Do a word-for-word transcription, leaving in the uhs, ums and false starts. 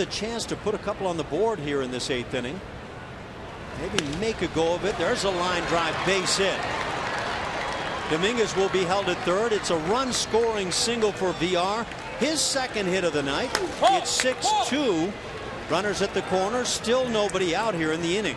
The chance to put a couple on the board here in this eighth inning. Maybe make a go of it. There's a line drive base hit. Dominguez will be held at third. It's a run scoring single for V R. His second hit of the night. It's six two. Runners at the corner. Still nobody out here in the inning.